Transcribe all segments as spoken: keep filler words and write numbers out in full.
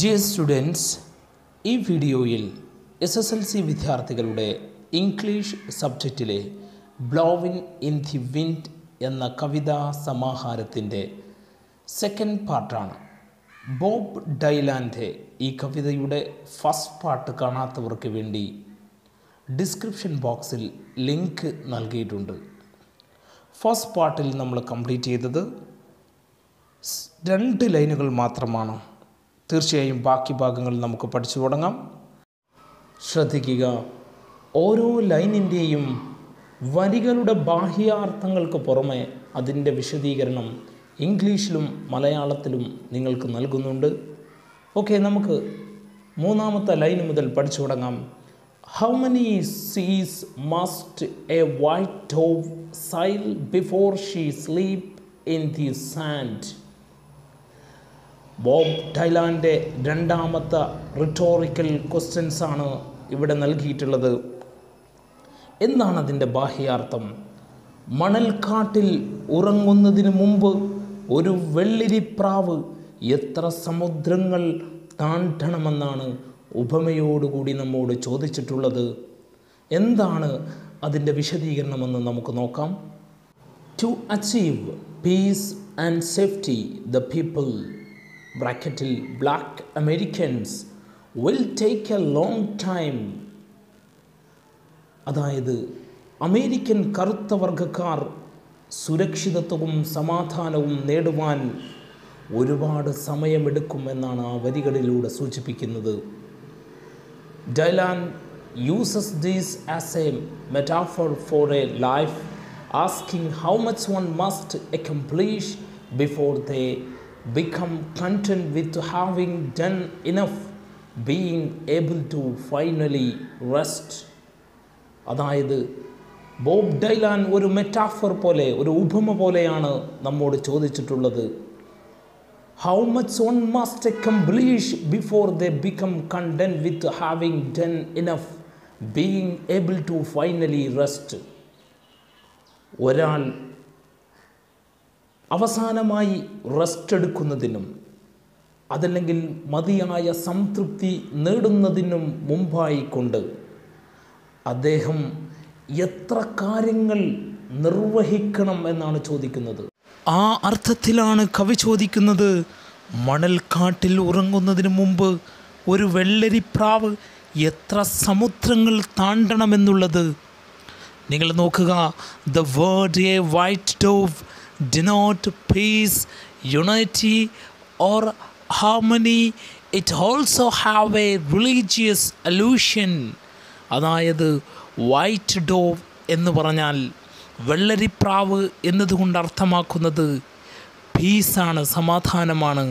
Dear students, ഈ വീഡിയോയിൽ S S L C വിദ്യാർത്ഥികളുടെ ഇംഗ്ലീഷ് സബ്ജക്റ്റിലെ ബ്ലോവിങ് ഇൻ ദി വിൻഡ് എന്ന കവിതാ സമാഹാരത്തിൻ്റെ സെക്കൻഡ് പാർട്ടാണ്. ബോബ് ഡൈലാൻ്റെ ഈ കവിതയുടെ ഫസ്റ്റ് പാർട്ട് കാണാത്തവർക്ക് വേണ്ടി ഡിസ്ക്രിപ്ഷൻ ബോക്സിൽ ലിങ്ക് നൽകിയിട്ടുണ്ട്. ഫസ്റ്റ് പാർട്ടിൽ നമ്മൾ കംപ്ലീറ്റ് ചെയ്തത് രണ്ട് ലൈനുകൾ മാത്രമാണ്. തീർച്ചയായും ബാക്കി ഭാഗങ്ങൾ നമുക്ക് പഠിച്ചു തുടങ്ങാം. ശ്രദ്ധിക്കുക, ഓരോ ലൈനിൻ്റെയും വരികളുടെ ബാഹ്യാർത്ഥങ്ങൾക്ക് പുറമെ അതിൻ്റെ വിശദീകരണം ഇംഗ്ലീഷിലും മലയാളത്തിലും നിങ്ങൾക്ക് നൽകുന്നുണ്ട്. ഓക്കെ, നമുക്ക് മൂന്നാമത്തെ ലൈൻ മുതൽ പഠിച്ചു തുടങ്ങാം. How many seas must a white dove sail before she sleep in the sand. Bob ഡൈലാൻ്റെ രണ്ടാമത്തെ റിട്ടോറിക്കൽ ക്വസ്റ്റ്യൻസാണ് ഇവിടെ നൽകിയിട്ടുള്ളത്. എന്താണ് അതിൻ്റെ ബാഹ്യാർത്ഥം? മണൽക്കാട്ടിൽ ഉറങ്ങുന്നതിന് മുമ്പ് ഒരു വെള്ളിരിപ്രാവ് എത്ര സമുദ്രങ്ങൾ താണ്ടണമെന്നാണ് ഉപമയോടുകൂടി നമ്മോട് ചോദിച്ചിട്ടുള്ളത്. എന്താണ് അതിൻ്റെ വിശദീകരണമെന്ന് നമുക്ക് നോക്കാം. To achieve peace and safety the people ബ്രാക്കറ്റിൽ black Americans will take a long time. അതായത് അമേരിക്കൻ കറുത്ത വർഗക്കാർ സുരക്ഷിതത്വവും സമാധാനവും നേടുവാൻ ഒരുപാട് സമയമെടുക്കുമെന്നാണ് ആ വരികളിലൂടെ സൂചിപ്പിക്കുന്നത്. Dylan uses this as a metaphor for a life, asking how much one must accomplish before they become content with having done enough, being able to finally rest. അതായത് ബോബ് ഡൈലാൻ ഒരു മെറ്റാഫർ പോലെ, ഒരു ഉപമ പോലെയാണ് നമ്മോട് ചോദിച്ചിട്ടുള്ളത്. How much one must accomplish before they become content with having done enough, being able to finally rest. ഒരാൾ അവസാനമായി റെസ്റ്റ് എടുക്കുന്നതിനും അതല്ലെങ്കിൽ മതിയായ സംതൃപ്തി നേടുന്നതിനും മുമ്പായിക്കൊണ്ട് അദ്ദേഹം എത്ര കാര്യങ്ങൾ നിർവഹിക്കണം എന്നാണ് ചോദിക്കുന്നത്. ആ അർത്ഥത്തിലാണ് കവി ചോദിക്കുന്നത്, മണൽക്കാട്ടിൽ ഉറങ്ങുന്നതിന് മുമ്പ് ഒരു വെള്ളരിപ്രാവ് എത്ര സമുദ്രങ്ങൾ താണ്ടണമെന്നുള്ളത്. നിങ്ങൾ നോക്കുക, the word a white dove denote peace, unity or harmony. It also have a religious allusion. അതായത് വൈറ്റ് ഡോവ് എന്ന് പറഞ്ഞാൽ വെള്ളരിപ്രാവ് എന്നതുകൊണ്ട് അർത്ഥമാക്കുന്നത് പീസാണ്, സമാധാനമാണ്.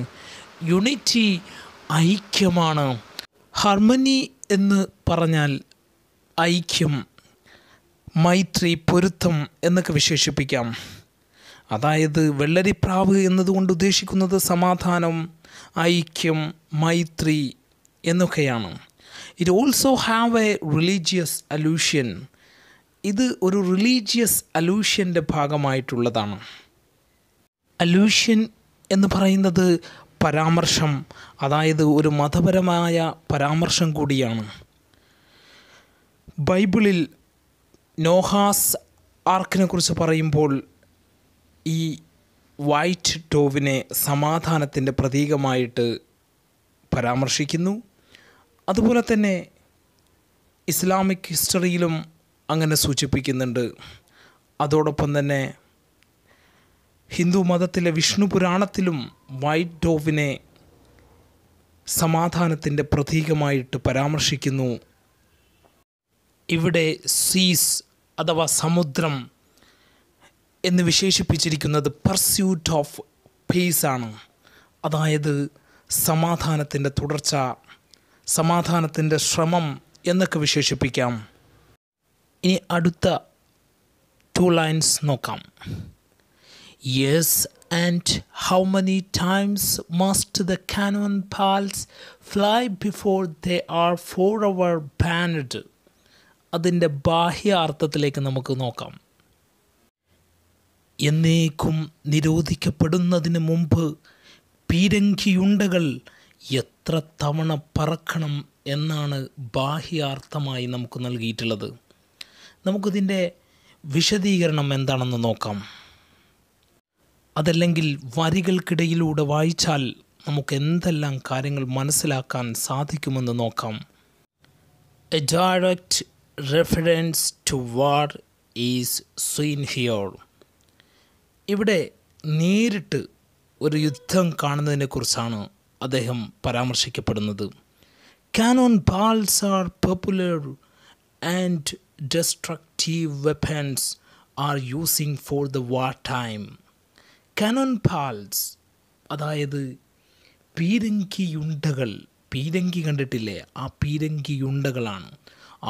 യൂണിറ്റി ഐക്യമാണ്. ഹാർമണി എന്ന് പറഞ്ഞാൽ ഐക്യം, മൈത്രി, പൊരുത്തം എന്നൊക്കെ വിശേഷിപ്പിക്കാം. അതായത് വെള്ളരിപ്രാവ് എന്നതുകൊണ്ട് ഉദ്ദേശിക്കുന്നത് സമാധാനം, ഐക്യം, മൈത്രി എന്നൊക്കെയാണ്. It also have a religious allusion. ഇത് ഒരു റിലീജിയസ് അലൂഷൻ്റെ ഭാഗമായിട്ടുള്ളതാണ്. അലൂഷൻ എന്ന് പറയുന്നത് പരാമർശം, അതായത് ഒരു മതപരമായ പരാമർശം കൂടിയാണ്. ബൈബിളിൽ നോഹാസ് ആർക്കിനെ കുറിച്ച് പറയുമ്പോൾ ഈ വൈറ്റ് ഡോവിനെ സമാധാനത്തിൻ്റെ പ്രതീകമായിട്ട് പരാമർശിക്കുന്നു. അതുപോലെ തന്നെ ഇസ്ലാമിക് ഹിസ്റ്ററിയിലും അങ്ങനെ സൂചിപ്പിക്കുന്നുണ്ട്. അതോടൊപ്പം തന്നെ ഹിന്ദു മതത്തിലെ വിഷ്ണു പുരാണത്തിലും വൈറ്റ് ഡോവിനെ സമാധാനത്തിൻ്റെ പ്രതീകമായിട്ട് പരാമർശിക്കുന്നു. ഇവിടെ സീസ് അഥവാ സമുദ്രം എന്ന് വിശേഷിപ്പിച്ചിരിക്കുന്നത് പർസ്യൂട്ട് ഓഫ് പീസാണ്. അതായത് സമാധാനത്തിൻ്റെ തുടർച്ച, സമാധാനത്തിൻ്റെ ശ്രമം എന്നൊക്കെ വിശേഷിപ്പിക്കാം. ഇനി അടുത്ത ടു ലൈൻസ് നോക്കാം. Yes and how many times must the cannon balls fly before they are forever banned. അതിൻ്റെ ബാഹ്യ അർത്ഥത്തിലേക്ക് നമുക്ക് നോക്കാം. എന്നേക്കും നിരോധിക്കപ്പെടുന്നതിന് മുമ്പ് പീരങ്കിയുണ്ടകൾ എത്ര എത്ര തവണ പറക്കണം എന്നാണ് ബാഹ്യാർത്ഥമായി നമുക്ക് നൽകിയിട്ടുള്ളത്. നമുക്കിതിൻ്റെ വിശദീകരണം എന്താണെന്ന് നോക്കാം. അതല്ലെങ്കിൽ വരികൾക്കിടയിലൂടെ വായിച്ചാൽ നമുക്ക് എന്തെല്ലാം കാര്യങ്ങൾ മനസ്സിലാക്കാൻ സാധിക്കുമെന്ന് നോക്കാം. A direct reference to war is seen here. ഇവിടെ നേരിട്ട് ഒരു യുദ്ധം കാണുന്നതിനെക്കുറിച്ചാണ് അദ്ദേഹം പരാമർശിക്കപ്പെടുന്നത്. Cannon balls are popular and destructive weapons are using for the war time. Cannon balls, അതായത് പീരങ്കിയുണ്ടകൾ, പീരങ്കി കണ്ടിട്ടില്ലേ, ആ പീരങ്കിയുണ്ടകളാണ്.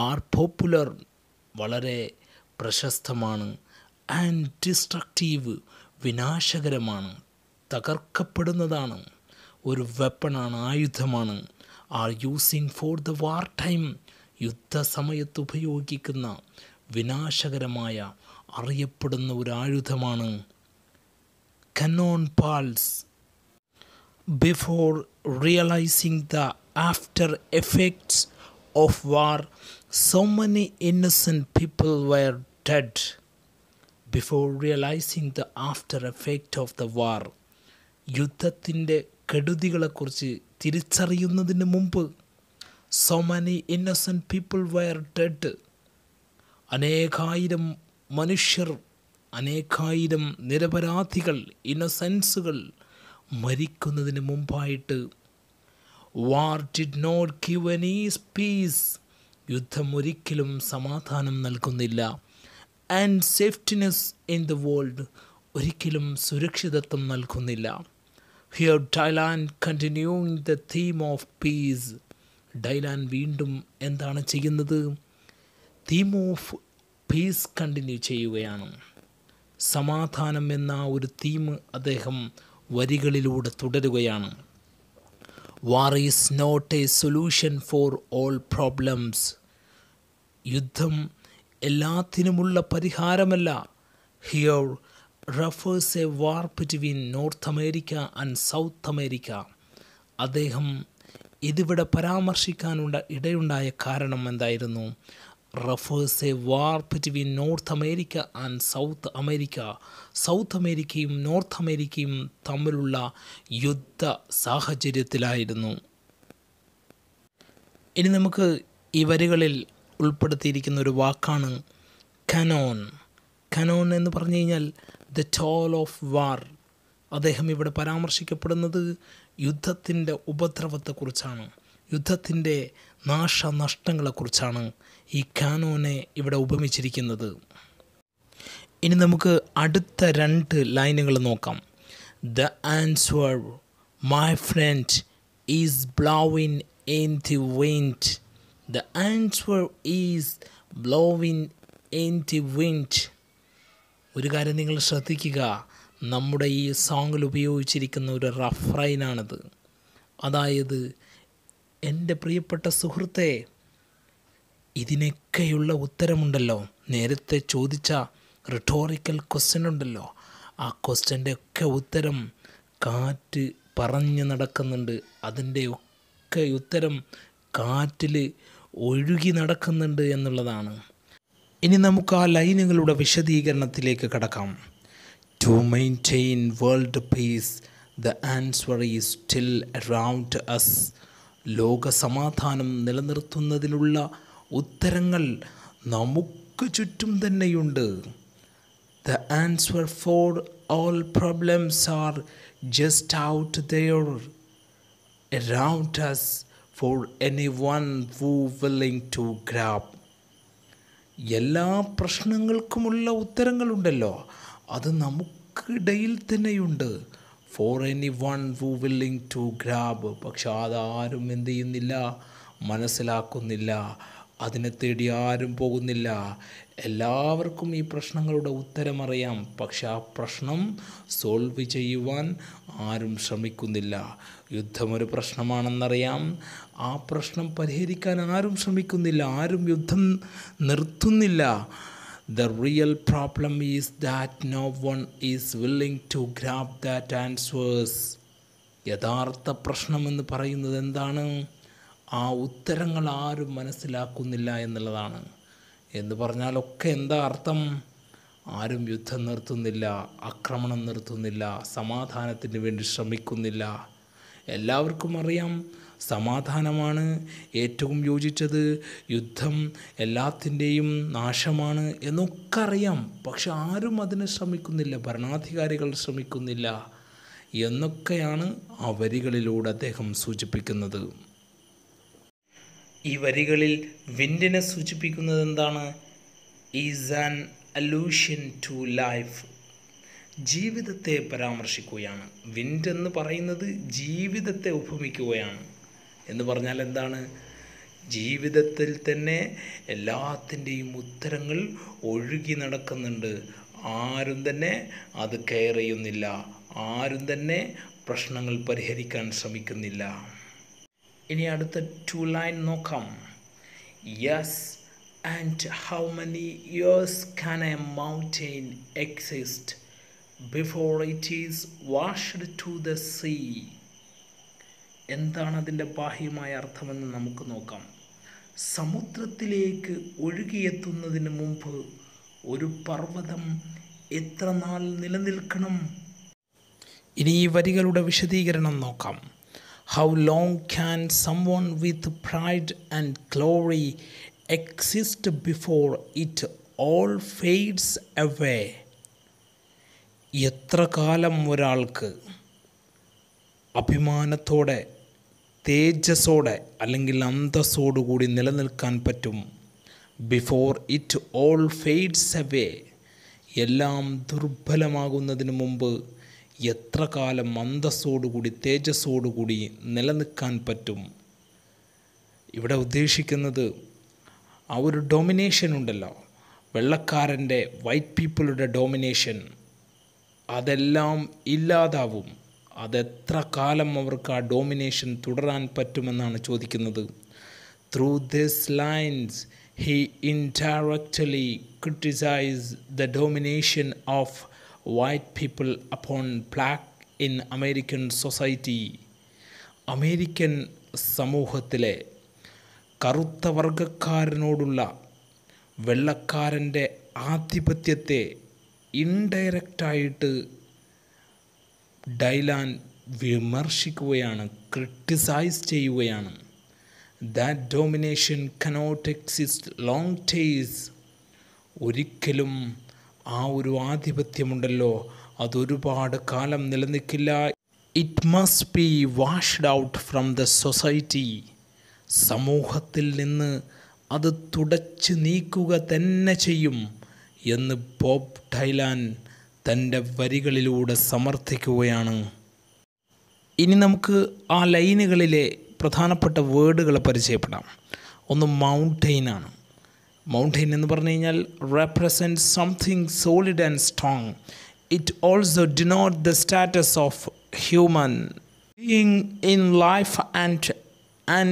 ആർ പോപ്പുലർ, വളരെ പ്രശസ്തമാണ്, ആൻഡ് ഡിസ്ട്രക്റ്റീവ്, വിനാശകരമാണ്, തകർക്കപ്പെടുന്നതാണ്, ഒരു വെപ്പണാണ്, ആയുധമാണ്. Are using for the war time, യുദ്ധസമയത്ത് ഉപയോഗിക്കുന്ന വിനാശകരമായ അറിയപ്പെടുന്ന ഒരു ആയുധമാണ് cannon balls. Before realising the after effects of war so many innocent people were dead. Before realising the after effect of the war, യുദ്ധത്തിൻ്റെ കെടുതികളെക്കുറിച്ച് തിരിച്ചറിയുന്നതിന് മുമ്പ് so many innocent people were dead, അനേകായിരം മനുഷ്യർ, അനേകായിരം നിരപരാധികൾ, ഇന്നസെൻസുകൾ മരിക്കുന്നതിന് മുമ്പായിട്ട്. war did not give any peace, യുദ്ധം ഒരിക്കലും സമാധാനം നൽകുന്നില്ല. and safetiness in the world, ഒരിക്കലും സുരക്ഷിതത്വം നൽകുന്നില്ല. here Dylan continuing the theme of peace. Dylan വീണ്ടും എന്താണ് ചെയ്യുന്നത്? തീം ഓഫ് പീസ് കണ്ടിന്യൂ ചെയ്യുകയാണ്. സമാധാനം എന്ന ഒരു തീം അദ്ദേഹം വരികളിലൂടെ തുടരുകയാണ്. War is not a solution for all problems. യുദ്ധം എല്ലാത്തിനുമുള്ള പരിഹാരമല്ല. Here refers a war between North America and South America. അദ്ദേഹം ഇതിവിടെ പരാമർശിക്കാനുള്ള ഇടയുണ്ടായ കാരണം എന്തായിരുന്നു? Refers a war between North America and South America. South അമേരിക്കയും നോർത്ത് അമേരിക്കയും തമ്മിലുള്ള യുദ്ധ സാഹചര്യത്തിലായിരുന്നു. ഇനി നമുക്ക് ഈ വരികളിൽ ഉൾപ്പെടുത്തിയിരിക്കുന്ന ഒരു വാക്കാണ് കനോൺ. കനോൺ എന്ന് പറഞ്ഞു കഴിഞ്ഞാൽ ദ ടോൾ ഓഫ് വാർ. അദ്ദേഹം ഇവിടെ പരാമർശിക്കപ്പെടുന്നത് യുദ്ധത്തിൻ്റെ ഉപദ്രവത്തെക്കുറിച്ചാണ്, യുദ്ധത്തിൻ്റെ നാശനഷ്ടങ്ങളെക്കുറിച്ചാണ് ഈ കാനോനെ ഇവിടെ ഉപമിച്ചിരിക്കുന്നത്. ഇനി നമുക്ക് അടുത്ത രണ്ട് ലൈനുകൾ നോക്കാം. The answer my friend is blowing in the wind. The answer is blowing in the wind. ഒരു കാര്യം നിങ്ങൾ ശ്രദ്ധിക്കുക, നമ്മുടെ ഈ സോങ്ങിൽ ഉപയോഗിച്ചിരിക്കുന്ന ഒരു റഫ്രൈനാണത്. അതായത് എൻ്റെ പ്രിയപ്പെട്ട സുഹൃത്തെ, ഇതിനൊക്കെയുള്ള ഉത്തരമുണ്ടല്ലോ, നേരത്തെ ചോദിച്ച റിട്ടോറിക്കൽ ക്വസ്റ്റ്യൻ ഉണ്ടല്ലോ, ആ ക്വസ്റ്റ്യൻ്റെ ഒക്കെ ഉത്തരം കാറ്റ് പറഞ്ഞു നടക്കുന്നുണ്ട്, അതിൻ്റെ ഒക്കെ ഉത്തരം കാറ്റിൽ ഒഴുകി നടക്കുന്നുണ്ട് എന്നുള്ളതാണ്. ഇനി നമുക്ക് ആ ലൈനുകളുടെ വിശദീകരണത്തിലേക്ക് കടക്കാം. To maintain world peace, the answer is still around us. ലോക സമാധാനം നിലനിർത്തുന്നതിനുള്ള ഉത്തരങ്ങൾ നമുക്ക് ചുറ്റും തന്നെയുണ്ട്. The answer for all problems are just out there, around us, for anyone who willing to grab. എല്ലാ പ്രശ്നങ്ങൾക്കുമുള്ള ഉത്തരങ്ങളുണ്ടല്ലോ, അത് നമുക്കിടയിൽ തന്നെയുണ്ട്. For any one who willing to grab, പക്ഷെ അതാരും എന്തു ചെയ്യുന്നില്ല, മനസ്സിലാക്കുന്നില്ല, അതിനെ തേടി ആരും പോകുന്നില്ല. എല്ലാവർക്കും ഈ പ്രശ്നങ്ങളുടെ ഉത്തരമറിയാം, പക്ഷെ ആ പ്രശ്നം സോൾവ് ചെയ്യുവാൻ ആരും ശ്രമിക്കുന്നില്ല. യുദ്ധമൊരു പ്രശ്നമാണെന്നറിയാം, ആ പ്രശ്നം പരിഹരിക്കാൻ ആരും ശ്രമിക്കുന്നില്ല, ആരും യുദ്ധം നിർത്തുന്നില്ല. The real problem is that no one is willing to grab that answers. യഥാർത്ഥ പ്രശ്നമെന്ന് പറയുന്നത് എന്താണ്? ആ ഉത്തരങ്ങൾ ആരും മനസ്സിലാക്കുന്നില്ല എന്നുള്ളതാണ്. എന്ന് പറഞ്ഞാലൊക്കെ എന്താ അർത്ഥം? ആരും യുദ്ധം നിർത്തുന്നില്ല, ആക്രമണം നിർത്തുന്നില്ല, സമാധാനത്തിന് വേണ്ടി ശ്രമിക്കുന്നില്ല. എല്ലാവർക്കും അറിയാം സമാധാനമാണ് ഏറ്റവും യോജിച്ചത്, യുദ്ധം എല്ലാത്തിൻ്റെയും നാശമാണ് എന്നൊക്കെ അറിയാം. പക്ഷെ ആരും അതിന് ശ്രമിക്കുന്നില്ല, ഭരണാധികാരികൾ ശ്രമിക്കുന്നില്ല എന്നൊക്കെയാണ് ആ വരികളിലൂടെ അദ്ദേഹം സൂചിപ്പിക്കുന്നത്. ഈ വരികളിൽ വിൻഡിനെ സൂചിപ്പിക്കുന്നത് എന്താണ്? Is an allusion to life, ജീവിതത്തെ പരാമർശിക്കുകയാണ്. വിൻഡ് എന്ന് പറയുന്നത് ജീവിതത്തെ ഉപമിക്കുകയാണ്. എന്ന് പറഞ്ഞാൽ എന്താണ്? ജീവിതത്തിൽ തന്നെ എല്ലാത്തിൻ്റെയും ഉത്തരങ്ങൾ ഒഴുകി നടക്കുന്നുണ്ട്, ആരും തന്നെ അത് കെയർ ചെയ്യുന്നില്ല, ആരും തന്നെ പ്രശ്നങ്ങൾ പരിഹരിക്കാൻ ശ്രമിക്കുന്നില്ല. ഇനി അടുത്ത ടു ലൈൻ നോക്കാം. Yes and how many years can a mountain exist before it is washed to the sea. എന്താണ് അതിൻ്റെ ബാഹ്യമായ അർത്ഥമെന്ന് നമുക്ക് നോക്കാം. സമുദ്രത്തിലേക്ക് ഒഴുകിയെത്തുന്നതിന് മുമ്പ് ഒരു പർവ്വതം എത്ര നാൾ നിലനിൽക്കണം? ഇനി ഈ വരികളുടെ വിശദീകരണം നോക്കാം. How long can someone with pride and glory exist before it all fades away? എത്ര കാലം ഒരാൾക്ക് അഭിമാനത്തോടെ, തേജസ്സോടെ അല്ലെങ്കിൽ അന്തസ്സോടുകൂടി നിലനിൽക്കാൻ പറ്റും? Before it all fades away, എല്ലാം ദുർബലമാകുന്നതിന് മുമ്പ് എത്ര കാലം അന്തസ്സോടുകൂടി തേജസ്സോടുകൂടി നിലനിൽക്കാൻ പറ്റും? ഇവിടെ ഉദ്ദേശിക്കുന്നത് ആ ഒരു ഡോമിനേഷൻ ഉണ്ടല്ലോ, വെള്ളക്കാരൻ്റെ, വൈറ്റ് പീപ്പിളുടെ ഡോമിനേഷൻ, അതെല്ലാം ഇല്ലാതാവും. അതെത്ര കാലം അവർക്ക് ആ ഡോമിനേഷൻ തുടരാൻ പറ്റുമെന്നാണ് ചോദിക്കുന്നത്. Through this lines he indirectly criticise the domination of white people upon black in American society. American സമൂഹത്തിലെ കറുത്ത വർഗക്കാരനോടുള്ള വെള്ളക്കാരൻ്റെ ആധിപത്യത്തെ ഇൻഡയറക്റ്റായിട്ട് ഡൈലാൻ വിമർശിക്കുകയാണ്, ക്രിട്ടിസൈസ് ചെയ്യുകയാണ്. That domination cannot exist long times. ഒരിക്കലും ആ ഒരു ആധിപത്യമുണ്ടല്ലോ അതൊരുപാട് കാലം നിലനിൽക്കില്ല. It must be washed out from the society. സമൂഹത്തിൽ നിന്ന് അത് തുടച്ചു നീക്കുക തന്നെ ചെയ്യും എന്ന് ബോബ് ഡൈലാൻ തൻ്റെ വരികളിലൂടെ സമർത്ഥിക്കുകയാണ്. ഇനി നമുക്ക് ആ ലൈനുകളിലെ പ്രധാനപ്പെട്ട വേർഡുകളെ പരിചയപ്പെടാം. ഒന്ന് മൗണ്ടെയിനാണ്. മൗണ്ടെയിൻ എന്ന് പറഞ്ഞു കഴിഞ്ഞാൽ represent something solid and strong. It also denote the status of human being in life and an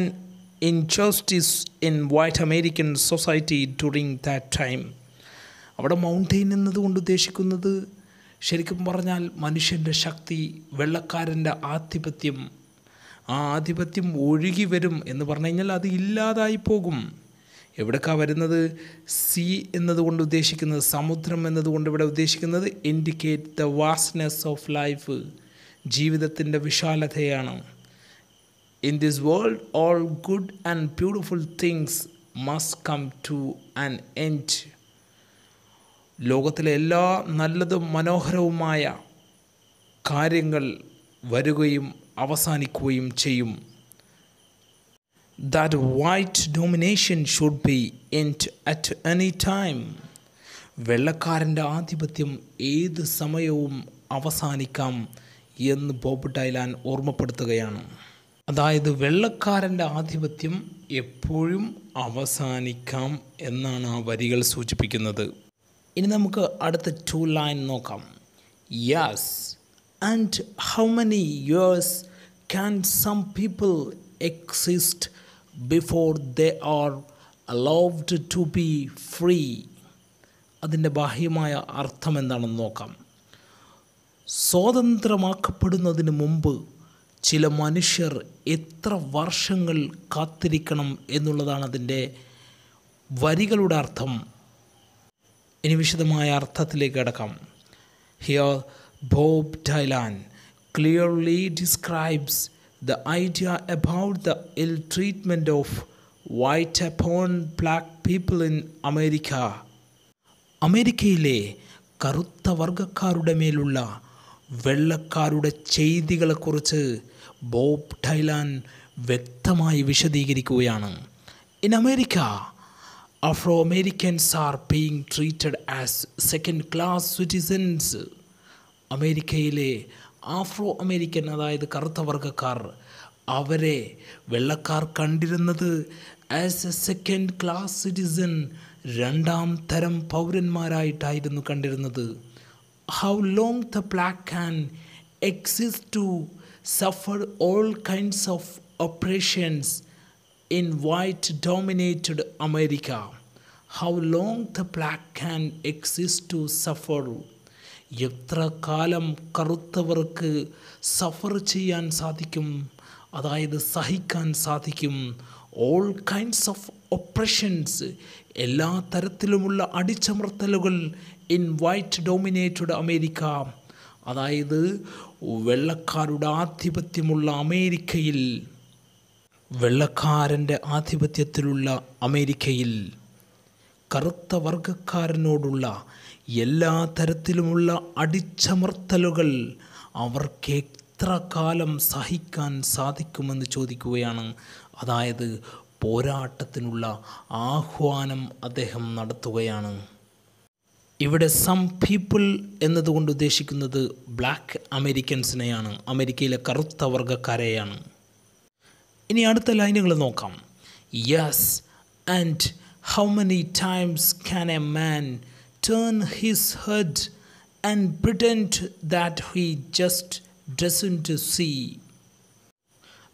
injustice in white American society during that time. അവിടെ മൗണ്ടെയിൻ എന്നതുകൊണ്ട് ഉദ്ദേശിക്കുന്നത് ശരിക്കും പറഞ്ഞാൽ മനുഷ്യൻ്റെ ശക്തി, വെള്ളക്കാരൻ്റെ ആധിപത്യം. ആ ആധിപത്യം ഒഴുകി വരും എന്ന് പറഞ്ഞു കഴിഞ്ഞാൽ അത് ഇല്ലാതായി പോകും. എവിടേക്കാണ് വരുന്നത്? സീ എന്നതുകൊണ്ട് ഉദ്ദേശിക്കുന്നത്, സമുദ്രം എന്നതുകൊണ്ട് ഇവിടെ ഉദ്ദേശിക്കുന്നത് indicate the vastness of life, ജീവിതത്തിൻ്റെ വിശാലതയാണ്. In this world all good and beautiful things must come to an end. ലോകത്തിലെ എല്ലാ നല്ലതും മനോഹരവുമായ കാര്യങ്ങൾ വരികയും അവസാനിക്കുകയും ചെയ്യും. That white domination should be end at any time. വെള്ളക്കാരൻ്റെ ആധിപത്യം ഏത് സമയവും അവസാനിക്കാം എന്ന് ബോബ് ഡൈലാൻ ഓർമ്മപ്പെടുത്തുകയാണ്. അതായത് വെള്ളക്കാരൻ്റെ ആധിപത്യം എപ്പോഴും അവസാനിക്കാം എന്നാണ് ആ വരികൾ സൂചിപ്പിക്കുന്നത്. ഇനി നമുക്ക് അടുത്ത ടു ലൈൻ നോക്കാം. Yes and how many years can some people exist before they are allowed to be free. അതിൻ്റെ ബാഹ്യമായ അർത്ഥം എന്താണെന്ന് നോക്കാം. സ്വതന്ത്രമാക്കപ്പെടുന്നതിന് മുമ്പ് ചില മനുഷ്യർ എത്ര വർഷങ്ങൾ കാത്തിരിക്കണം എന്നുള്ളതാണ് അതിൻ്റെ വരികളുടെ അർത്ഥം. ഇനി വിശദമായ അർത്ഥത്തിലേക്ക് കടക്കാം. Here Bob Dylan clearly describes the idea about the ill treatment of white upon black people in America. അമേരിക്കയിലെ കറുത്ത വർഗക്കാരുടെ മേലുള്ള വെള്ളക്കാരുടെ ചെയ്തികളെക്കുറിച്ച് ബോബ് ഡൈലാൻ വ്യക്തമായി വിശദീകരിക്കുകയാണ്. In America, Afro-Americans are being treated as second-class citizens. അമേരിക്കയിലെ ആഫ്രോ അമേരിക്കൻ അതായത് കറുത്ത വർഗക്കാർ അവരെ വെള്ളക്കാർ കണ്ടിരുന്നത് as a second class citizen രണ്ടാം തരം പൗരന്മാരായിട്ടായിരുന്നു കണ്ടിരുന്നത്. How long the black can exist to suffer all kinds of oppressions in white dominated America. How long the black can exist to suffer. എത്ര കാലം കറുത്തവർക്ക് സഫർ ചെയ്യാൻ സാധിക്കും, അതായത് സഹിക്കാൻ സാധിക്കും. ഓൾ കൈൻഡ്സ് ഓഫ് ഒപ്രഷൻസ്, എല്ലാ തരത്തിലുമുള്ള അടിച്ചമർത്തലുകൾ ഇൻ വൈറ്റ് ഡോമിനേറ്റഡ് അമേരിക്ക, അതായത് വെള്ളക്കാരുടെ ആധിപത്യമുള്ള അമേരിക്കയിൽ, വെള്ളക്കാരൻ്റെ ആധിപത്യത്തിലുള്ള അമേരിക്കയിൽ കറുത്ത വർഗക്കാരനോടുള്ള എല്ലാ തരത്തിലുമുള്ള അടിച്ചമർത്തലുകൾ അവർക്ക് എത്ര കാലം സഹിക്കാൻ സാധിക്കുമെന്ന് ചോദിക്കുകയാണ്. അതായത് പോരാട്ടത്തിനുള്ള ആഹ്വാനം അദ്ദേഹം നടത്തുകയാണ്. ഇവിടെ സം പീപ്പിൾ എന്നതുകൊണ്ട് ഉദ്ദേശിക്കുന്നത് ബ്ലാക്ക് അമേരിക്കൻസിനെയാണ്, അമേരിക്കയിലെ കറുത്ത വർഗക്കാരെയാണ്. ഇനി അടുത്ത ലൈനുകൾ നോക്കാം. Yes and how many times can a man turn his head and pretend that he just doesn't see.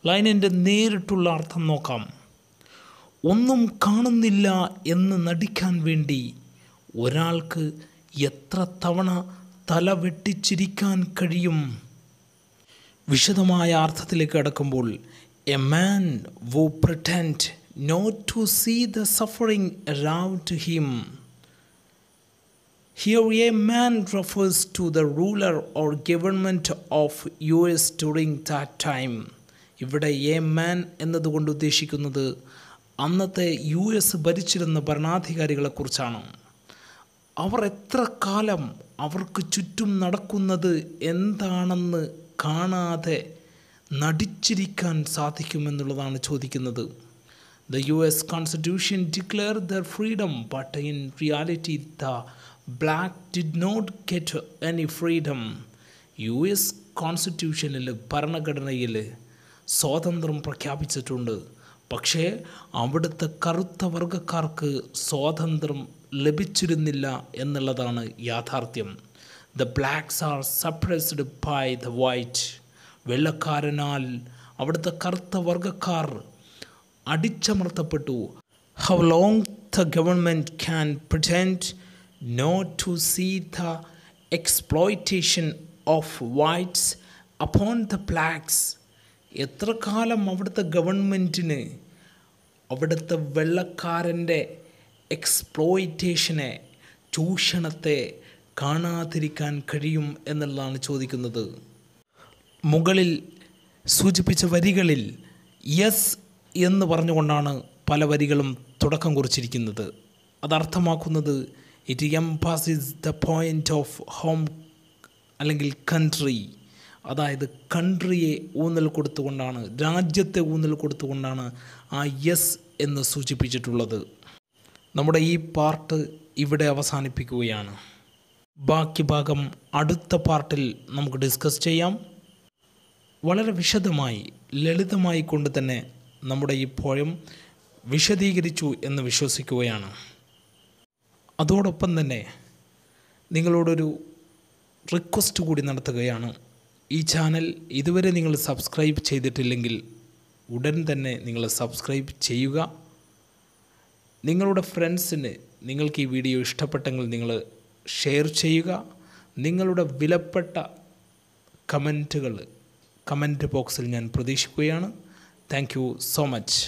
ലൈനിൻ്റെ നേരിട്ടുള്ള അർത്ഥം നോക്കാം. ഒന്നും കാണുന്നില്ല എന്ന് നടിക്കാൻ വേണ്ടി ഒരാൾക്ക് എത്ര തവണ തല വെട്ടിച്ചിരിക്കാൻ കഴിയും? വിശദമായ അർത്ഥത്തിലേക്ക് കടക്കുമ്പോൾ a man who pretend not to see the suffering around him. Here a man refers to the ruler or government of U S during that time. ഇവിടെ എ മാൻ എന്നതുകൊണ്ട് ഉദ്ദേശിക്കുന്നത് അന്നത്തെ യു എസ് ഭരിച്ചിരുന്ന ഭരണാധികാരികളെക്കുറിച്ചാണ്. അവർ എത്ര കാലം അവർക്ക് ചുറ്റും നടക്കുന്നത് എന്താണെന്ന് കാണാതെ നടിച്ചിരിക്കാൻ സാധിക്കുമെന്നുള്ളതാണ് ചോദിക്കുന്നത്. The U S Constitution declared their freedom, but in reality the black did not get any freedom. U S കോൺസ്റ്റിറ്റ്യൂഷനിൽ, ഭരണഘടനയിൽ സ്വാതന്ത്ര്യം പ്രഖ്യാപിച്ചിട്ടുണ്ട്, പക്ഷേ അവിടുത്തെ കറുത്ത വർഗക്കാർക്ക് സ്വാതന്ത്ര്യം ലഭിച്ചിരുന്നില്ല എന്നുള്ളതാണ് യാഥാർത്ഥ്യം. The blacks are suppressed by the white. വെള്ളക്കാരനാൽ അവിടുത്തെ കറുത്ത വർഗക്കാർ അടിച്ചമർത്തപ്പെട്ടു. How long the government can pretend not to see the exploitation of whites upon the blacks. എത്ര കാലം അവിടുത്തെ ഗവൺമെൻറ്റിന് അവിടുത്തെ വെള്ളക്കാരൻ്റെ എക്സ്പ്ലോയിറ്റേഷനെ, ചൂഷണത്തെ കാണാതിരിക്കാൻ കഴിയും എന്നുള്ളതാണ് ചോദിക്കുന്നത്. മുകളിൽ സൂചിപ്പിച്ച വരികളിൽ യെസ് എന്ന് പറഞ്ഞുകൊണ്ടാണ് പല വരികളും തുടക്കം കുറിച്ചിരിക്കുന്നത്. അതർത്ഥമാക്കുന്നത് it emphasizes the point of home അല്ലെങ്കിൽ country, അതായത് കൺട്രിയെ ഊന്നൽ കൊടുത്തുകൊണ്ടാണ്, രാജ്യത്തെ ഊന്നൽ കൊടുത്തുകൊണ്ടാണ് ആ യെസ് എന്ന് സൂചിപ്പിച്ചിട്ടുള്ളത്. നമ്മുടെ ഈ പാർട്ട് ഇവിടെ അവസാനിപ്പിക്കുകയാണ്. ബാക്കി ഭാഗം അടുത്ത പാർട്ടിൽ നമുക്ക് ഡിസ്കസ് ചെയ്യാം. വളരെ വിശദമായി, ലളിതമായി കൊണ്ട് തന്നെ നമ്മുടെ ഈ പോയം വിശദീകരിച്ചു എന്ന് വിശ്വസിക്കുകയാണ്. അതോടൊപ്പം തന്നെ നിങ്ങളോടൊരു റിക്വസ്റ്റ് കൂടി നടത്തുകയാണ്. ഈ ചാനൽ ഇതുവരെ നിങ്ങൾ സബ്സ്ക്രൈബ് ചെയ്തിട്ടില്ലെങ്കിൽ ഉടൻ തന്നെ നിങ്ങൾ സബ്സ്ക്രൈബ് ചെയ്യുക. നിങ്ങളുടെ ഫ്രണ്ട്സിന് നിങ്ങൾക്ക് ഈ വീഡിയോ ഇഷ്ടപ്പെട്ടെങ്കിൽ നിങ്ങൾ ഷെയർ ചെയ്യുക. നിങ്ങളുടെ വിലപ്പെട്ട കമൻറ്റുകൾ കമൻറ്റ് ബോക്സിൽ ഞാൻ പ്രതീക്ഷിക്കുകയാണ്. Thank you so much.